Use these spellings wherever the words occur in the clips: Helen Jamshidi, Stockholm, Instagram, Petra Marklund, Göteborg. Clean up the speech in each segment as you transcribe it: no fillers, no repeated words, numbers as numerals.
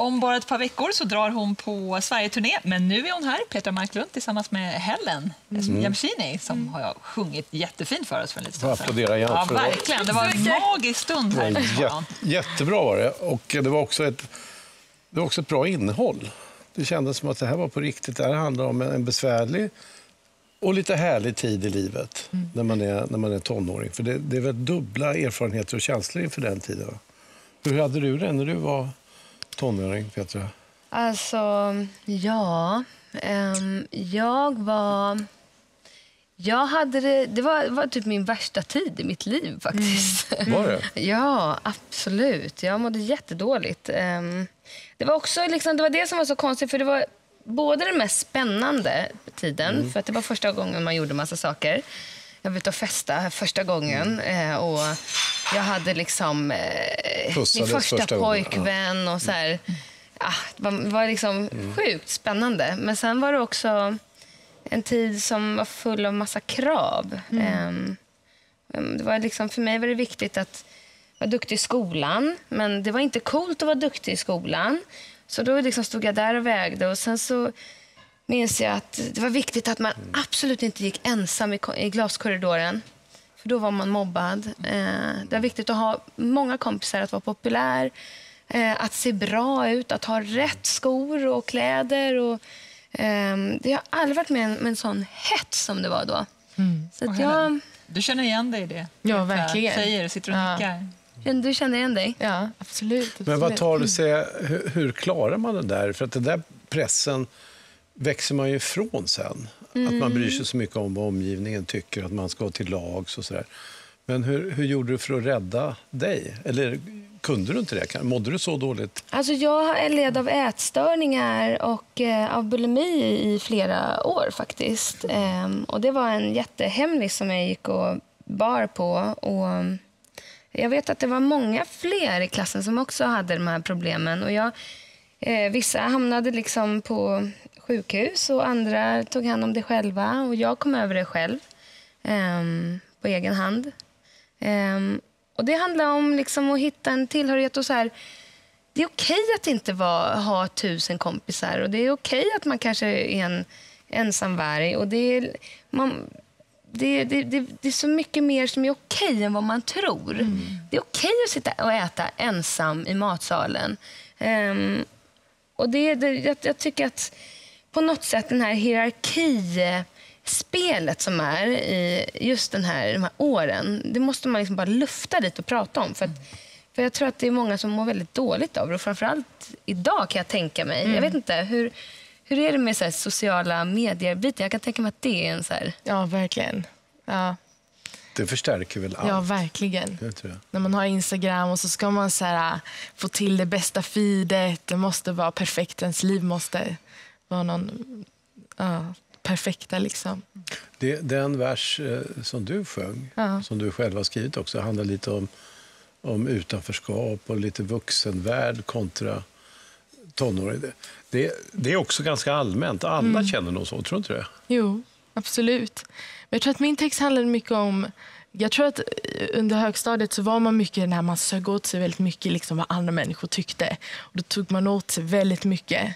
Om bara ett par veckor så drar hon på Sverige-turné. Men nu är hon här, Petra Marklund, tillsammans med Helen Jamshidi, som har sjungit jättefint för oss för en liten stund sedan. Ja, verkligen. Det var en magisk stund här. Jättebra var det. Och det var också ett bra innehåll. Det kändes som att det här var på riktigt. Det här handlar om en besvärlig och lite härlig tid i livet när man är tonåring. För det är väl dubbla erfarenheter och känslor inför den tiden, va? Hur hade du det när du var tonåring, Petra? Alltså, ja. Det var typ min värsta tid i mitt liv faktiskt. Mm. Var det? Ja, absolut. Jag mådde jättedåligt. Det var också liksom, det var det som var så konstigt, för det var både den mest spännande tiden, för att det var första gången man gjorde massa saker. Jag var ute och festa första gången och jag hade liksom min första pojkvän och så här, det var liksom sjukt spännande. Men sen var det också en tid som var full av massa krav. Det var liksom, för mig var det viktigt att vara duktig i skolan, men det var inte coolt att vara duktig i skolan. Så då liksom stod jag där och vägde, och sen så minns jag att det var viktigt att man absolut inte gick ensam i glaskorridoren, för då var man mobbad. Det var viktigt att ha många kompisar, att vara populär, att se bra ut, att ha rätt skor och kläder. Och det har aldrig varit med en sån hets som det var då. Så att du känner igen dig i det? Ja, verkligen. Säger, sitter och nickar. Du känner igen dig? Ja, absolut. Men vad tar du sig, hur klarar man det där? För att den där pressen växer man ju ifrån sen. Att man bryr sig så mycket om vad omgivningen tycker, att man ska ha till lags och sådär. Men hur gjorde du för att rädda dig? Eller kunde du inte det? Mådde du så dåligt? Alltså jag led av ätstörningar och av bulimi i flera år faktiskt. Och det var en jättehemlis som jag gick och bar på. Och jag vet att det var många fler i klassen som också hade de här problemen. Och vissa hamnade liksom på sjukhus och andra tog hand om det själva. Och jag kom över det själv på egen hand. Och det handlar om liksom att hitta en tillhörighet. Och så här, det är okej att inte ha 1000 kompisar. Och det är okej att man kanske är en ensamvarg. Och det är så mycket mer som är okej än vad man tror. Det är okej att sitta och äta ensam i matsalen. Och jag tycker att på något sätt den här hierarkispelet som är i just de här åren, det måste man liksom bara lufta lite och prata om. För jag tror att det är många som mår väldigt dåligt av det. Och framförallt idag kan jag tänka mig. Jag vet inte hur är det med så här sociala medier-biten? Jag kan tänka mig att det är en så här... Ja, verkligen. Ja. Det förstärker väl allt? Ja, verkligen. Det tror jag. När man har Instagram och så ska man så här, få till det bästa feedet. Det måste vara perfekt. Ens liv måste vara perfekta liksom. Den vers som du sjöng, som du själv har skrivit också, handlar lite om utanförskap och lite vuxenvärld kontra... Det är också ganska allmänt. Alla känner nog så, tror inte det? Jo, absolut. Men jag tror att min text handlade mycket om... Jag tror att under högstadiet så var man mycket när man sög åt sig väldigt mycket liksom vad andra människor tyckte. Och då tog man åt sig väldigt mycket.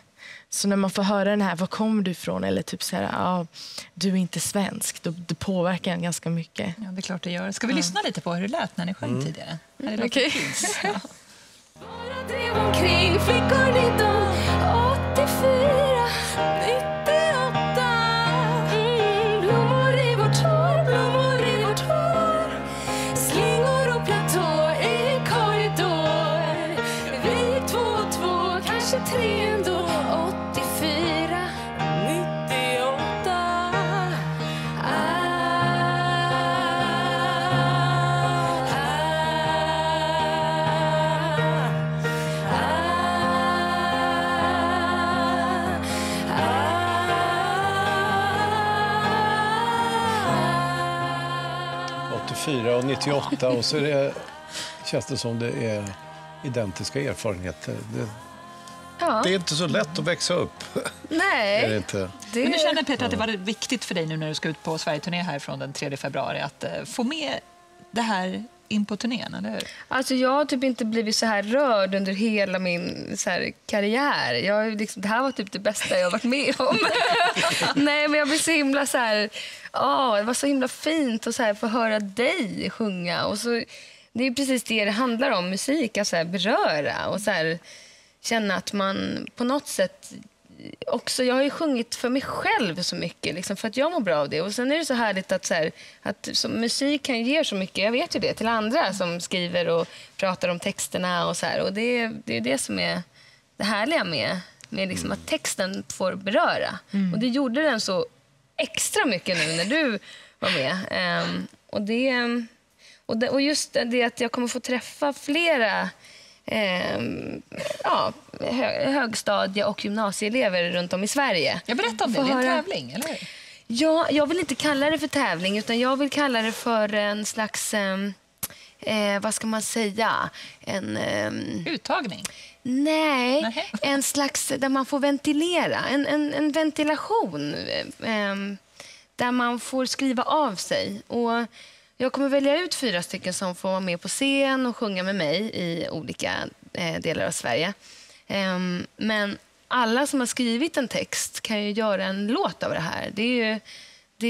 Så när man får höra den här, var kommer du ifrån? Eller typ så här, du är inte svensk. Det påverkar en ganska mycket. Ja, det är klart det gör. Ska vi lyssna lite på hur det lät när ni sjöng tidigare? Okej. Okay. Bara drev omkring flickor 1984, 98. Blommor i vårt hår, blommor i vårt hår. Slingor och platå i en korridor. Vi gick 2 och 2, kanske 3 ändå. 84, 98. Och 98, och så känns det som det är identiska erfarenheter. Det är inte så lätt att växa upp. Nej. Men du känner, Petra, att det var viktigt för dig nu när du ska ut på Sverige-turné här från den 3 februari att få med det här in på turnén, eller hur? Alltså jag har typ inte blivit så här rörd under hela min så här karriär. Jag, liksom, det här var typ det bästa jag har varit med om. Nej, men jag blev så himla så här... det var så himla fint att så här få höra dig sjunga. Och så, det är precis det handlar om, musik. Att så här beröra och så här känna att man på något sätt... Också, jag har ju sjungit för mig själv så mycket liksom, för att jag mår bra av det. Och sen är det så härligt att, så här, att så, musik kan ge så mycket, jag vet ju det, till andra som skriver och pratar om texterna och så här. Och det är det som är det härliga med liksom, att texten får beröra. Och det gjorde den så extra mycket nu när du var med. Och just det att jag kommer få träffa flera högstadie- och gymnasieelever runt om i Sverige. Jag berättade om det, det är en tävling, eller hur? Ja, jag vill inte kalla det för tävling, utan jag vill kalla det för en slags vad ska man säga? En uttagning? Nej, en slags där man får ventilera. En ventilation där man får skriva av sig. Och jag kommer välja ut 4 stycken som får vara med på scen och sjunga med mig i olika delar av Sverige. Men alla som har skrivit en text kan ju göra en låt av det här. Det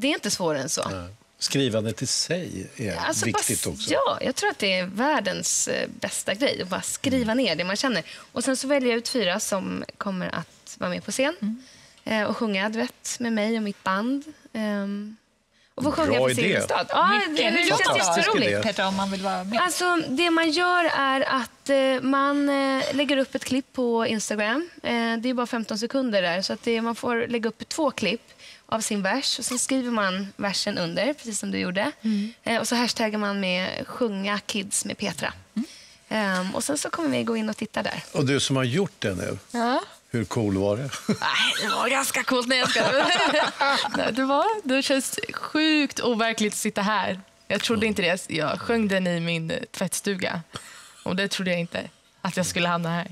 är inte svårare än så. Ja. Skrivandet till sig är alltså viktigt också. Ja, jag tror att det är världens bästa grej. Att bara skriva ner det man känner. Och sen så väljer jag ut 4 som kommer att vara med på scen. Och sjunga duett med mig och mitt band. Och få sjunga för sin stad. Ja, det känns jätteroligt. Petra, om man vill vara med. Alltså, det man gör är att man lägger upp ett klipp på Instagram. Det är bara 15 sekunder där. Så att man får lägga upp 2 klipp av sin vers. Och sen skriver man versen under, precis som du gjorde. Och så hashtaggar man med sjunga kids med Petra. Och sen så kommer vi gå in och titta där. Och du som har gjort det nu. Ja. Hur cool var det? Nej, det var ganska coolt när jag skrev. Det känns sjukt overkligt att sitta här. Jag trodde inte det. Jag sjöng den i min tvättstuga. Och det trodde jag inte att jag skulle hamna här.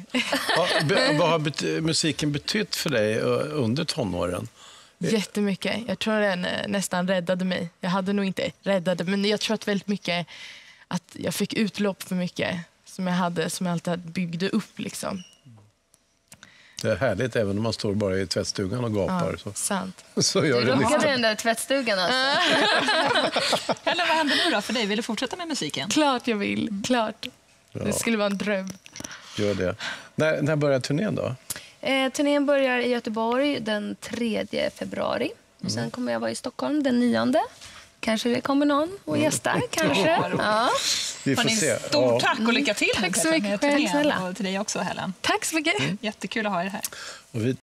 Vad har musiken betytt för dig under tonåren? Jättemycket. Jag tror den nästan räddade mig. Jag hade nog inte räddat, men jag tror att väldigt mycket att jag fick utlopp för mycket som jag alltid byggde upp liksom. Det är härligt även om man står bara i tvättstugan och gapar. Ja, sant. Så gör du råkade den där tvättstugan alltså. Eller vad hände nu då för dig? Vill du fortsätta med musiken? Klart jag vill, klart. Ja. Det skulle vara en dröm. Gör det. När börjar turnén då? Turnén börjar i Göteborg den 3 februari. Och sen kommer jag vara i Stockholm den 9. Kanske det kommer någon och gästar, kanske. Ja. Vi får se. Stort tack och lycka till. Tack så mycket. Och till dig också, Helen. Tack så mycket. Jättekul att ha er här. Och vi